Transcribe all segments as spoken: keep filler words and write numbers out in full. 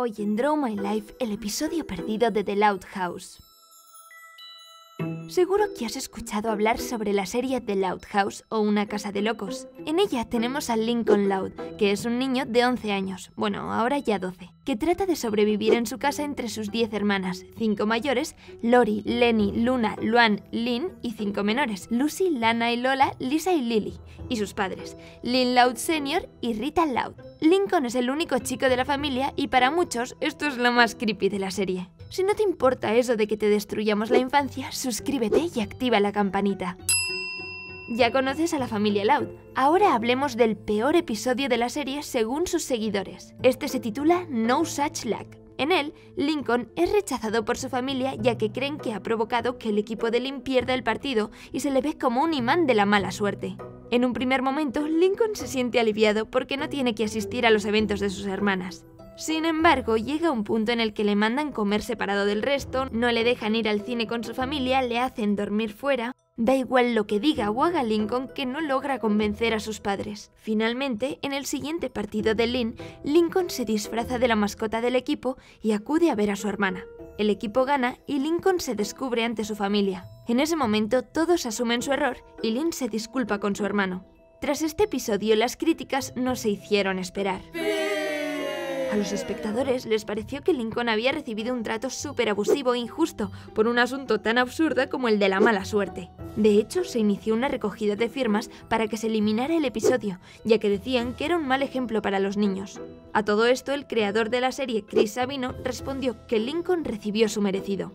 Hoy en Draw My Life, el episodio perdido de The Loud House. Seguro que has escuchado hablar sobre la serie The Loud House o Una casa de locos. En ella tenemos a Lincoln Loud, que es un niño de once años, bueno, ahora ya doce, que trata de sobrevivir en su casa entre sus diez hermanas, cinco mayores, Lori, Leni, Luna, Luan, Lynn, y cinco menores, Lucy, Lana y Lola, Lisa y Lily, y sus padres, Lynn Loud senior y Rita Loud. Lincoln es el único chico de la familia y para muchos esto es lo más creepy de la serie. Si no te importa eso de que te destruyamos la infancia, suscríbete y activa la campanita. Ya conoces a la familia Loud. Ahora hablemos del peor episodio de la serie según sus seguidores. Este se titula No Such Luck. En él, Lincoln es rechazado por su familia ya que creen que ha provocado que el equipo de Lynn pierda el partido y se le ve como un imán de la mala suerte. En un primer momento, Lincoln se siente aliviado porque no tiene que asistir a los eventos de sus hermanas. Sin embargo, llega un punto en el que le mandan comer separado del resto, no le dejan ir al cine con su familia, le hacen dormir fuera... Da igual lo que diga o haga Lincoln, que no logra convencer a sus padres. Finalmente, en el siguiente partido de Lynn, Lincoln se disfraza de la mascota del equipo y acude a ver a su hermana. El equipo gana y Lincoln se descubre ante su familia. En ese momento, todos asumen su error y Lynn se disculpa con su hermano. Tras este episodio, las críticas no se hicieron esperar. A los espectadores les pareció que Lincoln había recibido un trato súper abusivo e injusto por un asunto tan absurdo como el de la mala suerte. De hecho, se inició una recogida de firmas para que se eliminara el episodio, ya que decían que era un mal ejemplo para los niños. A todo esto, el creador de la serie, Chris Savino, respondió que Lincoln recibió su merecido.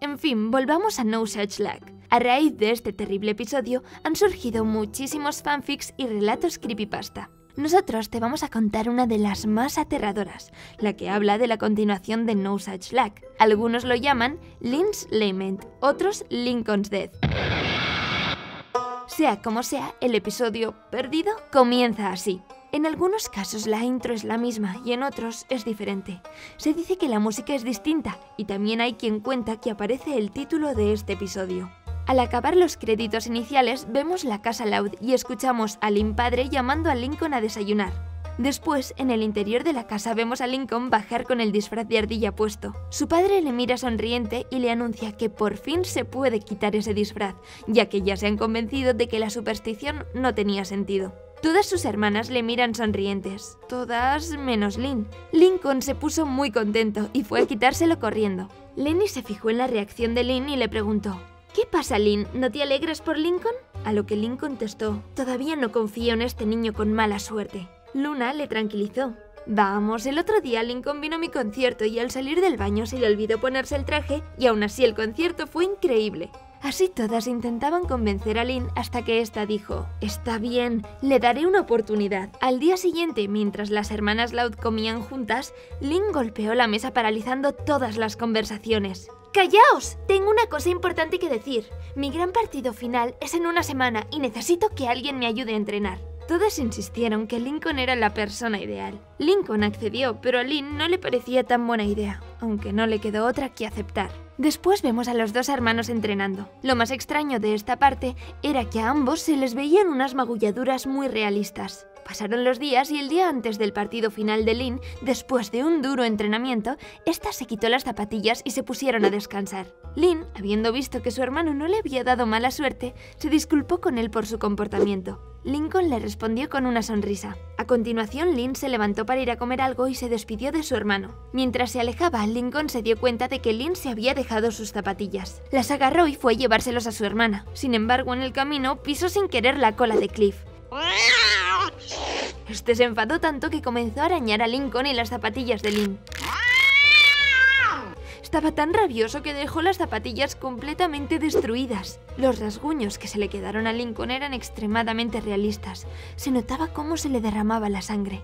En fin, volvamos a No Such Luck. A raíz de este terrible episodio, han surgido muchísimos fanfics y relatos creepypasta. Nosotros te vamos a contar una de las más aterradoras, la que habla de la continuación de No Such Luck. Algunos lo llaman Lynn's Lament, otros Lincoln's Death. Sea como sea, el episodio perdido comienza así. En algunos casos la intro es la misma y en otros es diferente. Se dice que la música es distinta y también hay quien cuenta que aparece el título de este episodio. Al acabar los créditos iniciales, vemos la casa Loud y escuchamos a Lynn padre llamando a Lincoln a desayunar. Después, en el interior de la casa vemos a Lincoln bajar con el disfraz de ardilla puesto. Su padre le mira sonriente y le anuncia que por fin se puede quitar ese disfraz, ya que ya se han convencido de que la superstición no tenía sentido. Todas sus hermanas le miran sonrientes, todas menos Lynn. Lincoln se puso muy contento y fue a quitárselo corriendo. Leni se fijó en la reacción de Lynn y le preguntó: ¿qué pasa, Lynn? ¿No te alegras por Lincoln? A lo que Lynn contestó: todavía no confío en este niño con mala suerte. Luna le tranquilizó: vamos, el otro día Lincoln vino a mi concierto y al salir del baño se le olvidó ponerse el traje y aún así el concierto fue increíble. Así todas intentaban convencer a Lynn hasta que ésta dijo: está bien, le daré una oportunidad. Al día siguiente, mientras las hermanas Loud comían juntas, Lynn golpeó la mesa paralizando todas las conversaciones. ¡Callaos! Tengo una cosa importante que decir. Mi gran partido final es en una semana y necesito que alguien me ayude a entrenar. Todas insistieron que Lincoln era la persona ideal. Lincoln accedió, pero a Lynn no le parecía tan buena idea, aunque no le quedó otra que aceptar. Después vemos a los dos hermanos entrenando. Lo más extraño de esta parte era que a ambos se les veían unas magulladuras muy realistas. Pasaron los días y el día antes del partido final de Lynn, después de un duro entrenamiento, ésta se quitó las zapatillas y se pusieron a descansar. Lynn, habiendo visto que su hermano no le había dado mala suerte, se disculpó con él por su comportamiento. Lincoln le respondió con una sonrisa. A continuación, Lynn se levantó para ir a comer algo y se despidió de su hermano. Mientras se alejaba, Lincoln se dio cuenta de que Lynn se había dejado sus zapatillas. Las agarró y fue a llevárselos a su hermana. Sin embargo, en el camino pisó sin querer la cola de Cliff. Este se enfadó tanto que comenzó a arañar a Lincoln y las zapatillas de Lynn. Estaba tan rabioso que dejó las zapatillas completamente destruidas. Los rasguños que se le quedaron a Lincoln eran extremadamente realistas. Se notaba cómo se le derramaba la sangre.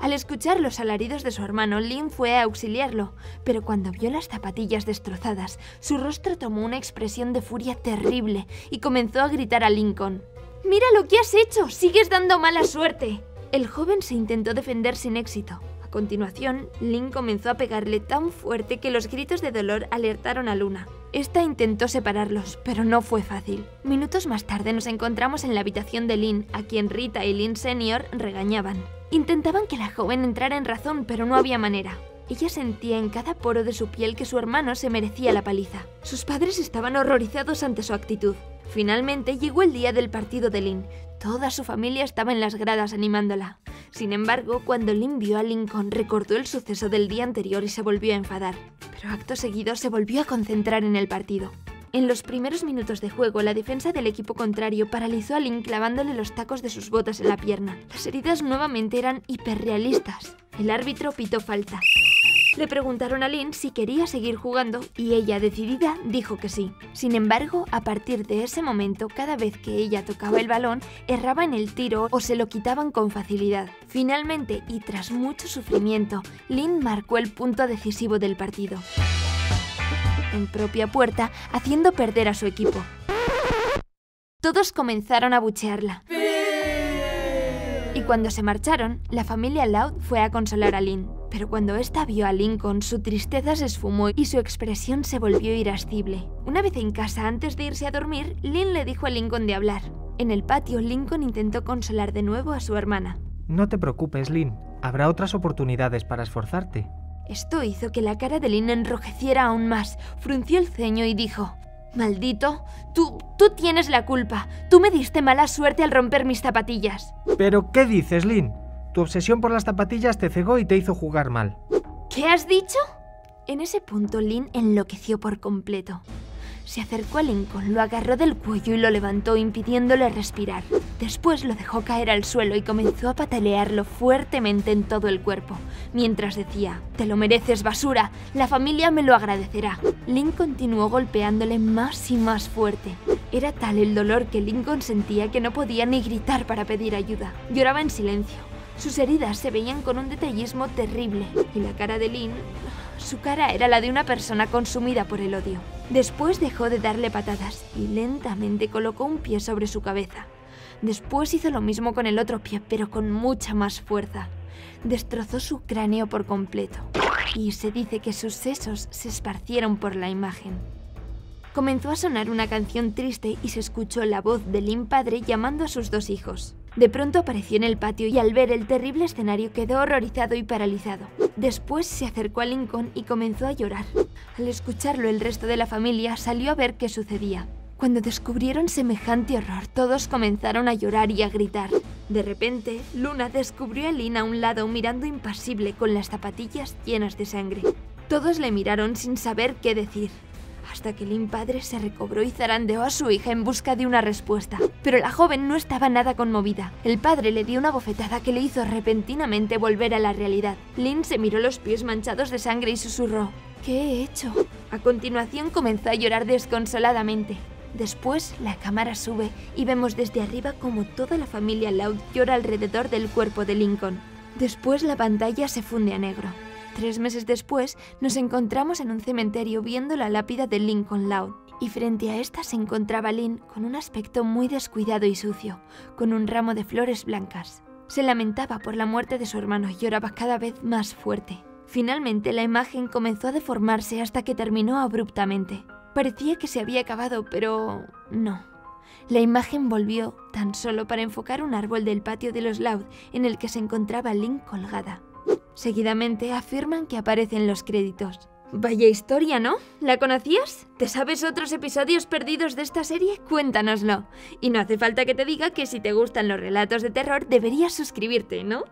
Al escuchar los alaridos de su hermano, Lynn fue a auxiliarlo, pero cuando vio las zapatillas destrozadas, su rostro tomó una expresión de furia terrible y comenzó a gritar a Lincoln: ¡mira lo que has hecho! ¡Sigues dando mala suerte! El joven se intentó defender sin éxito. A continuación, Lynn comenzó a pegarle tan fuerte que los gritos de dolor alertaron a Luna. Esta intentó separarlos, pero no fue fácil. Minutos más tarde nos encontramos en la habitación de Lynn, a quien Rita y Lynn senior regañaban. Intentaban que la joven entrara en razón, pero no había manera. Ella sentía en cada poro de su piel que su hermano se merecía la paliza. Sus padres estaban horrorizados ante su actitud. Finalmente llegó el día del partido de Lynn. Toda su familia estaba en las gradas animándola. Sin embargo, cuando Lynn vio a Lincoln, recordó el suceso del día anterior y se volvió a enfadar. Pero acto seguido se volvió a concentrar en el partido. En los primeros minutos de juego, la defensa del equipo contrario paralizó a Lynn clavándole los tacos de sus botas en la pierna. Las heridas nuevamente eran hiperrealistas. El árbitro pitó falta. Le preguntaron a Lynn si quería seguir jugando y ella, decidida, dijo que sí. Sin embargo, a partir de ese momento, cada vez que ella tocaba el balón, erraba en el tiro o se lo quitaban con facilidad. Finalmente, y tras mucho sufrimiento, Lynn marcó el punto decisivo del partido. En propia puerta, haciendo perder a su equipo. Todos comenzaron a buchearla. Y cuando se marcharon, la familia Loud fue a consolar a Lynn. Pero cuando ésta vio a Lincoln, su tristeza se esfumó y su expresión se volvió irascible. Una vez en casa, antes de irse a dormir, Lynn le dijo a Lincoln de hablar. En el patio, Lincoln intentó consolar de nuevo a su hermana. No te preocupes, Lynn. Habrá otras oportunidades para esforzarte. Esto hizo que la cara de Lynn enrojeciera aún más, frunció el ceño y dijo: «Maldito, tú, tú tienes la culpa. Tú me diste mala suerte al romper mis zapatillas». ¿Pero qué dices, Lynn? Tu obsesión por las zapatillas te cegó y te hizo jugar mal. ¿Qué has dicho? En ese punto, Lynn enloqueció por completo. Se acercó a Lincoln, lo agarró del cuello y lo levantó, impidiéndole respirar. Después lo dejó caer al suelo y comenzó a patalearlo fuertemente en todo el cuerpo, mientras decía: «Te lo mereces, basura, la familia me lo agradecerá». Lynn continuó golpeándole más y más fuerte. Era tal el dolor que Lincoln sentía que no podía ni gritar para pedir ayuda. Lloraba en silencio. Sus heridas se veían con un detallismo terrible, y la cara de Lynn... Su cara era la de una persona consumida por el odio. Después dejó de darle patadas y lentamente colocó un pie sobre su cabeza. Después hizo lo mismo con el otro pie, pero con mucha más fuerza. Destrozó su cráneo por completo, y se dice que sus sesos se esparcieron por la imagen. Comenzó a sonar una canción triste y se escuchó la voz de Lynn padre llamando a sus dos hijos. De pronto apareció en el patio y al ver el terrible escenario quedó horrorizado y paralizado. Después se acercó a Lincoln y comenzó a llorar. Al escucharlo, el resto de la familia salió a ver qué sucedía. Cuando descubrieron semejante horror, todos comenzaron a llorar y a gritar. De repente, Luna descubrió a Lynn a un lado mirando impasible con las zapatillas llenas de sangre. Todos le miraron sin saber qué decir, hasta que Lynn padre se recobró y zarandeó a su hija en busca de una respuesta. Pero la joven no estaba nada conmovida. El padre le dio una bofetada que le hizo repentinamente volver a la realidad. Lynn se miró los pies manchados de sangre y susurró: «¿Qué he hecho?». A continuación comenzó a llorar desconsoladamente. Después la cámara sube y vemos desde arriba como toda la familia Loud llora alrededor del cuerpo de Lincoln. Después la pantalla se funde a negro. Tres meses después, nos encontramos en un cementerio viendo la lápida de Lincoln Loud, y frente a esta se encontraba Lynn con un aspecto muy descuidado y sucio, con un ramo de flores blancas. Se lamentaba por la muerte de su hermano y lloraba cada vez más fuerte. Finalmente, la imagen comenzó a deformarse hasta que terminó abruptamente. Parecía que se había acabado, pero no. La imagen volvió tan solo para enfocar un árbol del patio de los Loud en el que se encontraba Lynn colgada. Seguidamente afirman que aparecen los créditos. Vaya historia, ¿no? ¿La conocías? ¿Te sabes otros episodios perdidos de esta serie? Cuéntanoslo. Y no hace falta que te diga que si te gustan los relatos de terror deberías suscribirte, ¿no?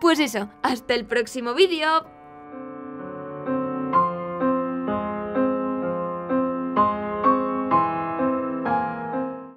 Pues eso, hasta el próximo vídeo.